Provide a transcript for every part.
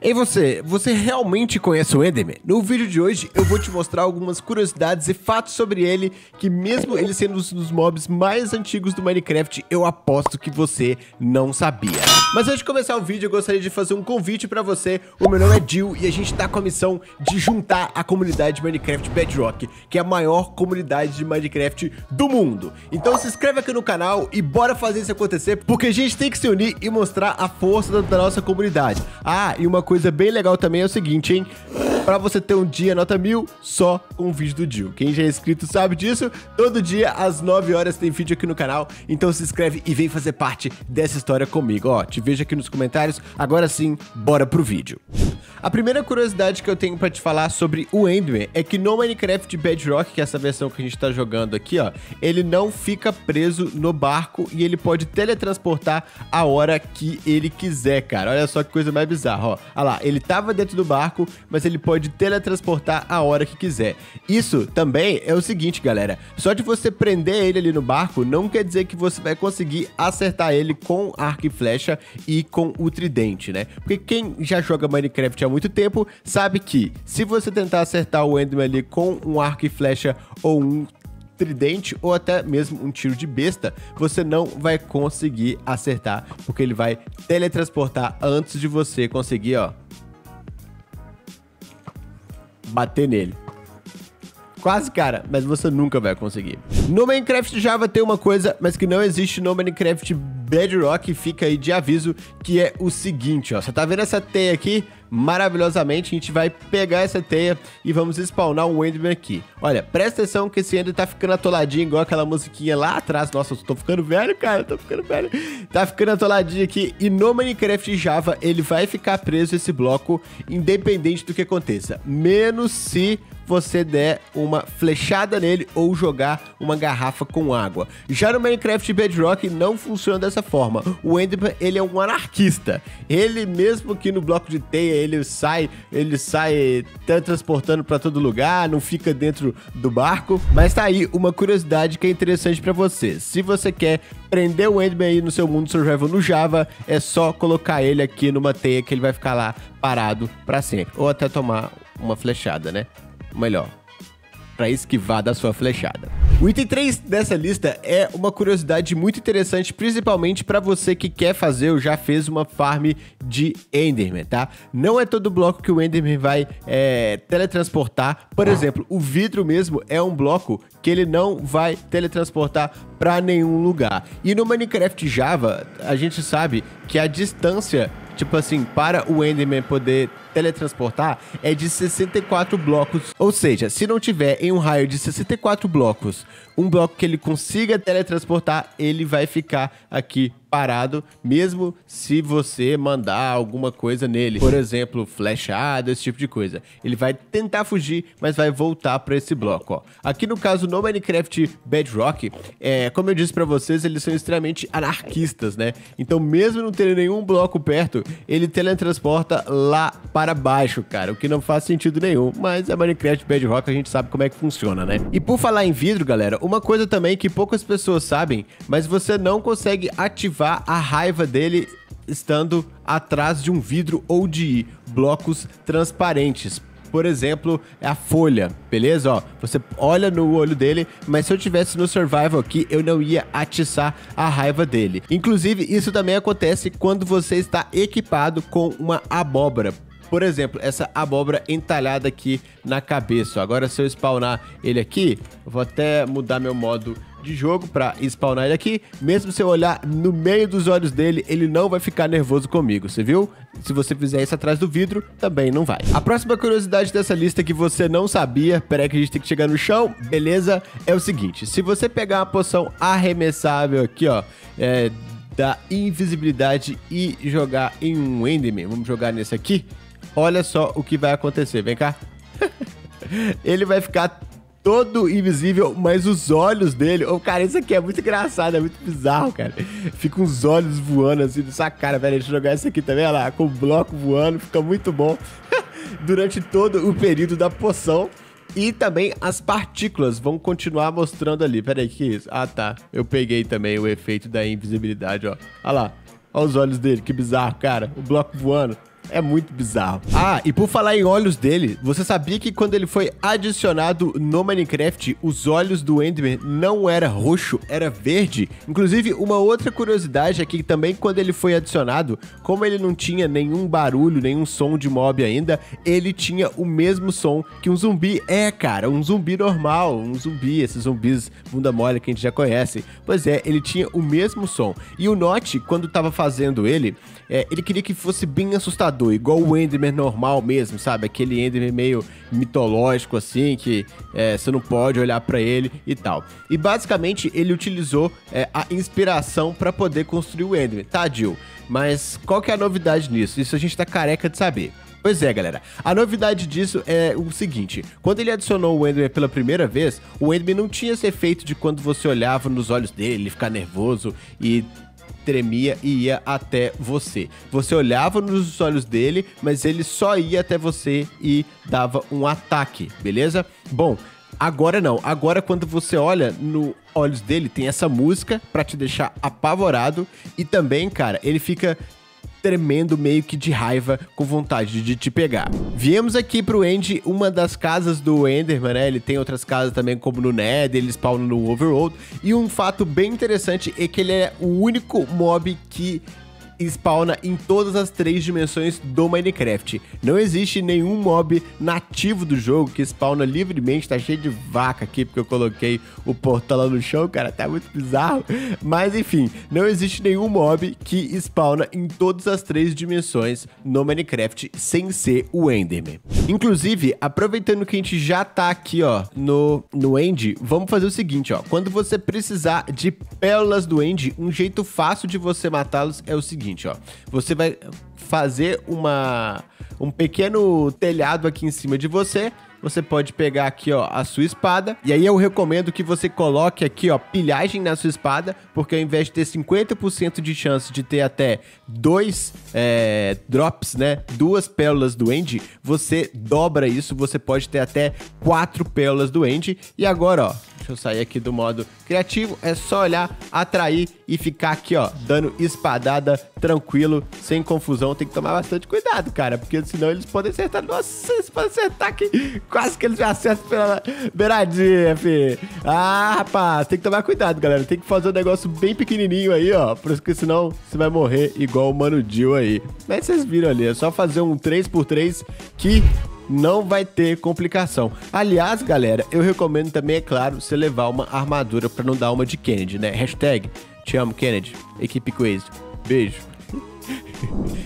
E você realmente conhece o Enderman? No vídeo de hoje eu vou te mostrar algumas curiosidades e fatos sobre ele, que mesmo ele sendo um dos mobs mais antigos do Minecraft, eu aposto que você não sabia. Mas antes de começar o vídeo, eu gostaria de fazer um convite pra você. O meu nome é Deew e a gente tá com a missão de juntar a comunidade Minecraft Bedrock, que é a maior comunidade de Minecraft do mundo. Então se inscreve aqui no canal e bora fazer isso acontecer, porque a gente tem que se unir e mostrar a força da nossa comunidade. Ah, e uma coisa bem legal também é o seguinte, hein? Pra você ter um dia nota 1000 só com o vídeo do Deew. Quem já é inscrito sabe disso. Todo dia às 9 horas tem vídeo aqui no canal. Então se inscreve e vem fazer parte dessa história comigo. Ó, te vejo aqui nos comentários. Agora sim, bora pro vídeo. A primeira curiosidade que eu tenho pra te falar sobre o Enderman é que no Minecraft Bedrock, que é essa versão que a gente tá jogando aqui, ó, ele não fica preso no barco e ele pode teletransportar a hora que ele quiser, cara. Olha só que coisa mais bizarra, ó. Olha lá, ele tava dentro do barco, mas ele pode teletransportar a hora que quiser. Isso também é o seguinte, galera. Só de você prender ele ali no barco, não quer dizer que você vai conseguir acertar ele com arco e flecha e com o tridente, né? Porque quem já joga Minecraft há muito tempo sabe que se você tentar acertar o Enderman ali com um arco e flecha ou um tridente ou até mesmo um tiro de besta, você não vai conseguir acertar, porque ele vai teletransportar antes de você conseguir, ó, bater nele. Quase, cara, mas você nunca vai conseguir. No Minecraft Java tem uma coisa, mas que não existe no Minecraft Bedrock, fica aí de aviso, que é o seguinte, ó. Você tá vendo essa teia aqui? Maravilhosamente, a gente vai pegar essa teia e vamos spawnar um Enderman aqui. Olha, presta atenção que esse Enderman tá ficando atoladinho, igual aquela musiquinha lá atrás. Nossa, eu tô ficando velho, cara, eu tô ficando velho. Tá ficando atoladinho aqui e no Minecraft Java ele vai ficar preso esse bloco, independente do que aconteça. Menos se você der uma flechada nele ou jogar uma garrafa com água. Já no Minecraft Bedrock não funciona dessa forma. O Enderman, ele é um anarquista. Ele mesmo que no bloco de teia ele sai transportando para todo lugar, não fica dentro do barco. Mas tá aí uma curiosidade que é interessante para você. Se você quer prender o Enderman aí no seu mundo survival no Java, é só colocar ele aqui numa teia que ele vai ficar lá parado para sempre, ou até tomar uma flechada, né? Melhor, para esquivar da sua flechada. O item 3 dessa lista é uma curiosidade muito interessante, principalmente para você que quer fazer ou já fez uma farm de Enderman, tá? Não é todo bloco que o Enderman vai teletransportar. Por exemplo, o vidro mesmo é um bloco que ele não vai teletransportar para nenhum lugar. E no Minecraft Java, a gente sabe que a distância, tipo assim, para o Enderman poder teletransportar é de 64 blocos. Ou seja, se não tiver em um raio de 64 blocos, um bloco que ele consiga teletransportar, ele vai ficar aqui parado, mesmo se você mandar alguma coisa nele. Por exemplo, flechada, esse tipo de coisa. Ele vai tentar fugir, mas vai voltar para esse bloco, ó. Aqui no caso, no Minecraft Bedrock, como eu disse para vocês, eles são extremamente anarquistas, né? Então, mesmo não tendo nenhum bloco perto, ele teletransporta lá para baixo, cara. O que não faz sentido nenhum, mas a Minecraft Bedrock a gente sabe como é que funciona, né? E por falar em vidro, galera, uma coisa também que poucas pessoas sabem, mas você não consegue ativar a raiva dele estando atrás de um vidro ou de blocos transparentes. Por exemplo, a folha, beleza? Ó, você olha no olho dele, mas se eu tivesse no survival aqui, eu não ia atiçar a raiva dele. Inclusive, isso também acontece quando você está equipado com uma abóbora. Por exemplo, essa abóbora entalhada aqui na cabeça. Agora, se eu spawnar ele aqui, eu vou até mudar meu modo de jogo para spawnar ele aqui. Mesmo se eu olhar no meio dos olhos dele, ele não vai ficar nervoso comigo, você viu? Se você fizer isso atrás do vidro, também não vai. A próxima curiosidade dessa lista que você não sabia, peraí que a gente tem que chegar no chão, beleza? É o seguinte, se você pegar uma poção arremessável aqui, ó, da invisibilidade e jogar em um Enderman, vamos jogar nesse aqui, olha só o que vai acontecer, vem cá. Ele vai ficar todo invisível, mas os olhos dele... Oh, cara, isso aqui é muito engraçado, é muito bizarro, cara. Fica uns olhos voando assim nessa cara, velho. Deixa eu jogar isso aqui também, olha lá, com o bloco voando, fica muito bom. Durante todo o período da poção. E também as partículas vão continuar mostrando ali. Pera aí, que é isso? Ah, tá. Eu peguei também o efeito da invisibilidade, ó. Olha lá, olha os olhos dele, que bizarro, cara. O bloco voando. É muito bizarro. Ah, e por falar em olhos dele, você sabia que quando ele foi adicionado no Minecraft, os olhos do Enderman não era roxo, era verde? Inclusive, uma outra curiosidade é que também quando ele foi adicionado, como ele não tinha nenhum barulho, nenhum som de mob ainda, ele tinha o mesmo som que um zumbi. É, cara, um zumbi normal, um zumbi, esses zumbis bunda mole que a gente já conhece. Pois é, ele tinha o mesmo som. E o Notch, quando tava fazendo ele, ele queria que fosse bem assustador, igual o Enderman normal mesmo, sabe? Aquele Enderman meio mitológico, assim, que você não pode olhar pra ele e tal. E basicamente ele utilizou a inspiração pra poder construir o Enderman, tá, Deew? Mas qual que é a novidade nisso? Isso a gente tá careca de saber. Pois é, galera, a novidade disso é o seguinte: quando ele adicionou o Enderman pela primeira vez, o Enderman não tinha esse efeito de quando você olhava nos olhos dele, ele ficar nervoso e tremia e ia até você. Você olhava nos olhos dele, mas ele só ia até você e dava um ataque, beleza? Bom, agora não. Agora quando você olha no olhos dele, tem essa música pra te deixar apavorado e também, cara, ele fica tremendo meio que de raiva, com vontade de te pegar. Viemos aqui pro End, uma das casas do Enderman, né? Ele tem outras casas também, como no Nether, ele spawna no Overworld. E um fato bem interessante é que ele é o único mob que spawna em todas as 3 dimensões do Minecraft. Não existe nenhum mob nativo do jogo que spawna livremente. Tá cheio de vaca aqui, porque eu coloquei o portal lá no chão, cara, tá muito bizarro. Mas enfim, não existe nenhum mob que spawna em todas as 3 dimensões no Minecraft sem ser o Enderman. Inclusive, aproveitando que a gente já tá aqui, ó, no End, vamos fazer o seguinte, ó. Quando você precisar de pérolas do End, um jeito fácil de você matá-los é o seguinte, ó, você vai fazer um pequeno telhado aqui em cima de você. Você pode pegar aqui, ó, a sua espada. E aí eu recomendo que você coloque aqui, ó, pilhagem na sua espada, porque ao invés de ter 50% de chance de ter até 2 drops, né, 2 pérolas do End, você dobra isso, você pode ter até 4 pérolas do End. E agora, ó, deixa eu sair aqui do modo criativo, é só olhar, atrair e ficar aqui, ó, dando espadada tranquilo, sem confusão. Tem que tomar bastante cuidado, cara, porque senão eles podem acertar. Nossa, eles podem acertar aqui. Quase que eles me acertam pela beiradinha, fi. Ah, rapaz, tem que tomar cuidado, galera. Tem que fazer um negócio bem pequenininho aí, ó, porque senão você vai morrer igual o Mano Gil aí. Mas vocês viram ali, é só fazer um 3x3 que não vai ter complicação. Aliás, galera, eu recomendo também, é claro, você levar uma armadura pra não dar uma de Kennedy, né? Hashtag te amo, Kennedy. Equipe Quazy. Beijo.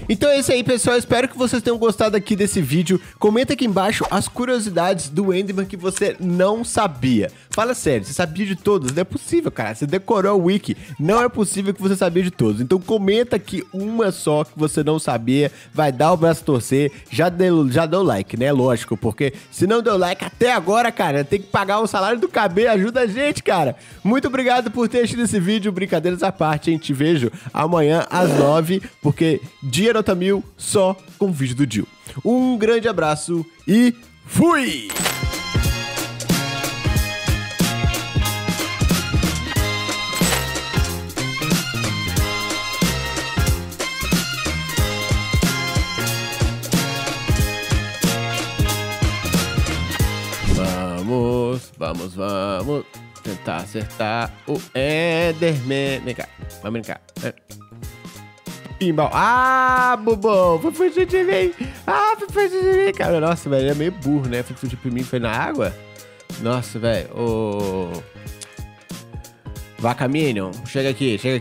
Então é isso aí, pessoal, espero que vocês tenham gostado aqui desse vídeo. Comenta aqui embaixo as curiosidades do Enderman que você não sabia. Fala sério, você sabia de todos? Não é possível, cara, você decorou o wiki. Não é possível que você sabia de todos. Então comenta aqui uma só que você não sabia. Vai dar o braço a torcer. Já deu like, né? Lógico, porque se não deu like até agora, cara, tem que pagar o salário do KB, ajuda a gente, cara. Muito obrigado por ter assistido esse vídeo. Brincadeiras à parte, hein? Te vejo amanhã às 9h, porque dia nota 1000 só com o vídeo do Deew. Um grande abraço e fui! Vamos tentar acertar o Enderman. Vem cá, vamos brincar. Pimbal. Ah, bobão, foi fugir de mim. Ah, foi fugir de mim, cara. Nossa, velho, ele é meio burro, né? Foi fugir de mim, foi na água. Nossa, velho. Ô, Vaca Minion, chega aqui, chega aqui.